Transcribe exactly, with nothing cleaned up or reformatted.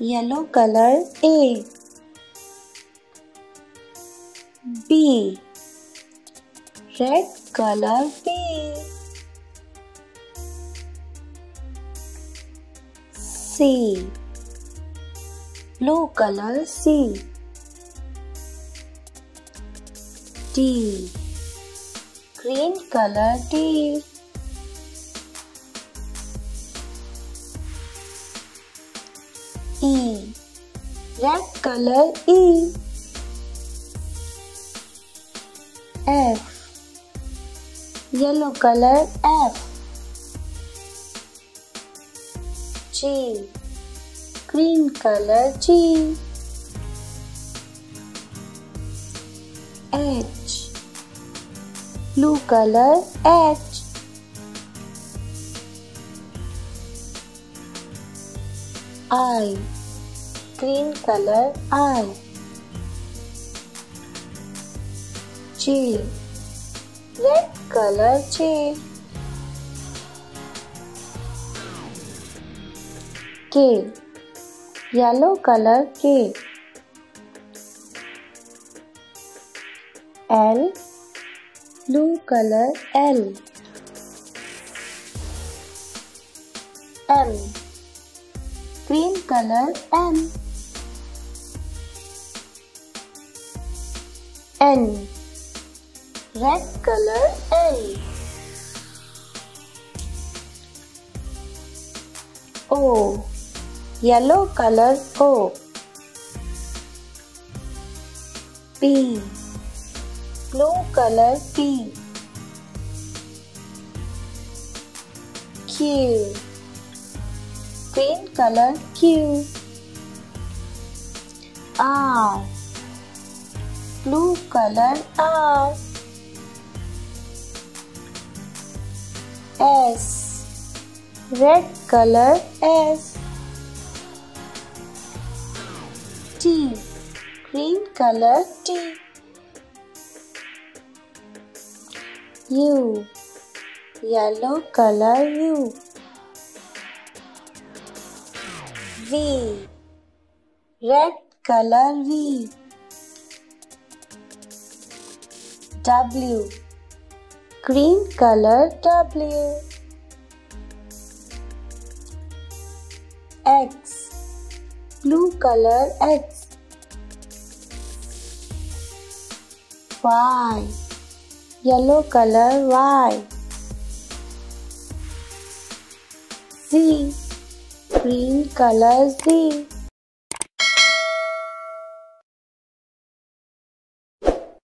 yellow color A, B, red color B, C, blue color C, D, green color D, E, red color E, F, yellow color F, G, green color G, H, blue color H, I, green color I, J, red color J, K, yellow color K, L, blue color L, M, green color M, N, red color N, O, yellow color O, P, blue color P, Q, green color Q, R, blue color R, S, red color S, T, green color T, U, yellow color U, V, red color V, W, green color W, X, blue color X, Y, yellow color Y, Z, green color Z.